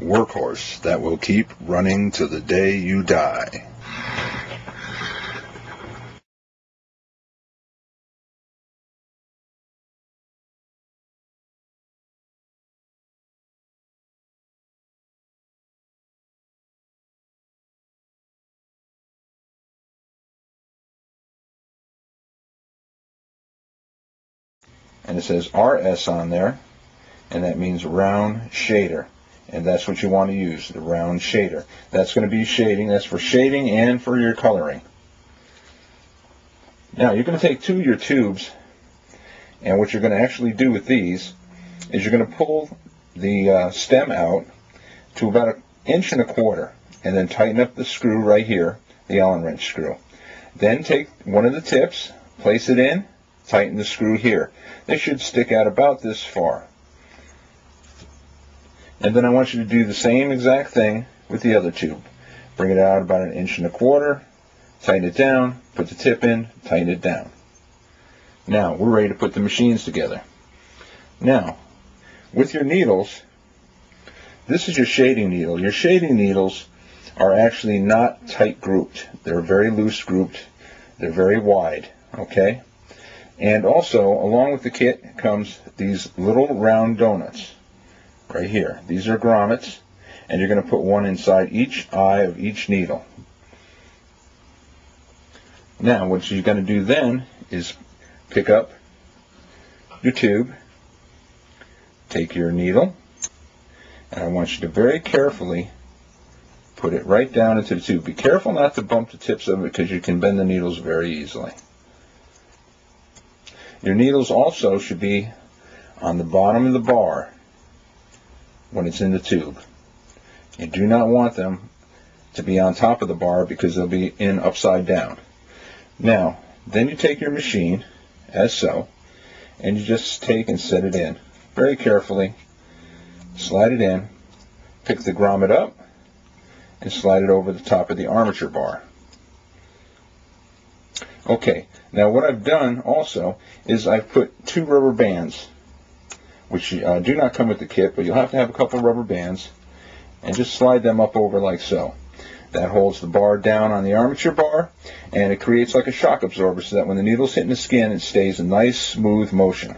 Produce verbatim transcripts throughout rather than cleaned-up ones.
workhorse that will keep running to the day you die. And it says R S on there, and that means round shader, and that's what you want to use, the round shader. That's going to be shading. That's for shading and for your coloring. Now you're going to take two of your tubes, and what you're going to actually do with these is you're going to pull the uh, stem out to about an inch and a quarter, and then tighten up the screw right here, the Allen wrench screw. Then take one of the tips, place it in, tighten the screw here. They should stick out about this far. And then I want you to do the same exact thing with the other tube. Bring it out about an inch and a quarter, tighten it down, put the tip in, tighten it down. Now we're ready to put the machines together. Now, with your needles, this is your shading needle. Your shading needles are actually not tight grouped. They're very loose grouped. They're very wide, okay? And also, along with the kit comes these little round donuts right here. These are grommets, and you're going to put one inside each eye of each needle. Now, what you're going to do then is pick up your tube, take your needle, and I want you to very carefully put it right down into the tube. Be careful not to bump the tips of it, because you can bend the needles very easily. Your needles also should be on the bottom of the bar when it's in the tube. You do not want them to be on top of the bar, because they'll be in upside down. Now, then you take your machine, as so, and you just take and set it in. Very carefully, slide it in, pick the grommet up, and slide it over the top of the armature bar. Okay, now what I've done also is I've put two rubber bands, which uh, do not come with the kit, but you'll have to have a couple rubber bands, and just slide them up over like so. That holds the bar down on the armature bar, and it creates like a shock absorber, so that when the needle's hitting the skin, it stays a nice smooth motion.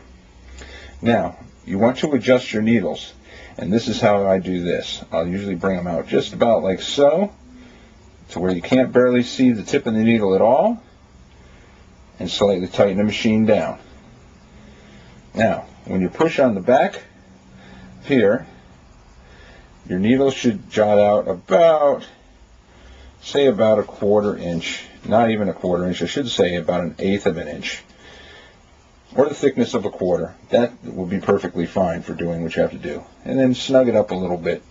Now, you want to adjust your needles, and this is how I do this. I'll usually bring them out just about like so, to where you can't barely see the tip of the needle at all, and slightly tighten the machine down. Now, when you push on the back here, your needle should jot out about, say about a quarter inch, not even a quarter inch, I should say about an eighth of an inch, or the thickness of a quarter. That will be perfectly fine for doing what you have to do. And then snug it up a little bit.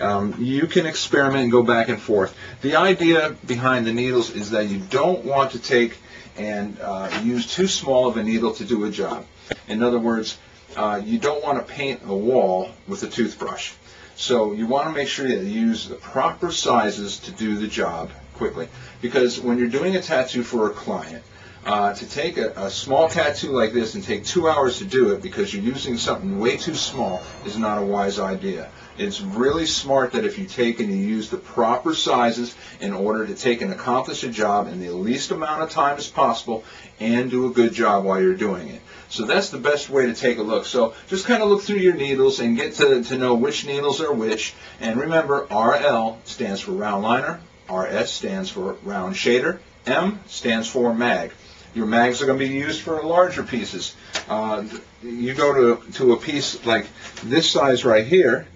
Um, you can experiment and go back and forth. The idea behind the needles is that you don't want to take and uh, use too small of a needle to do a job. In other words, uh, you don't want to paint a wall with a toothbrush. So you want to make sure that you use the proper sizes to do the job quickly. Because when you're doing a tattoo for a client, uh, to take a, a small tattoo like this and take two hours to do it because you're using something way too small is not a wise idea. It's really smart that if you take and you use the proper sizes in order to take and accomplish a job in the least amount of time as possible and do a good job while you're doing it. So that's the best way to take a look. So just kind of look through your needles and get to, to know which needles are which. And remember, R L stands for round liner, R S stands for round shader, M stands for mag. Your mags are going to be used for larger pieces. Uh, you go to, to a piece like this size right here.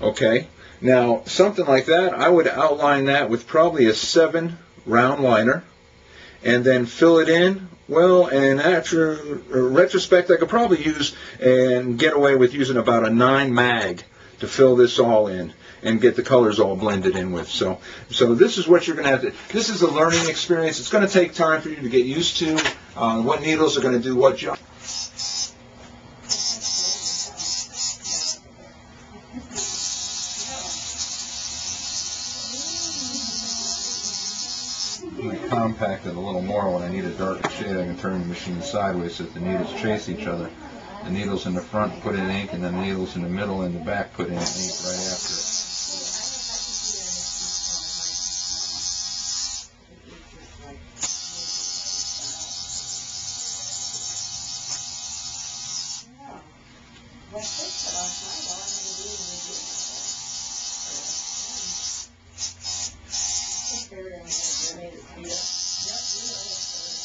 Okay, now something like that, I would outline that with probably a seven round liner and then fill it in. Well, and after retrospect, I could probably use and get away with using about a nine mag to fill this all in and get the colors all blended in with. So, so this is what you're going to have to, this is a learning experience. It's going to take time for you to get used to uh, what needles are going to do what job. Compact it a little more. When I need a darker shade, I can turn the machine sideways so that the needles chase each other. the needles in the front put in ink, and then the needles in the middle and the back put in ink right after it. I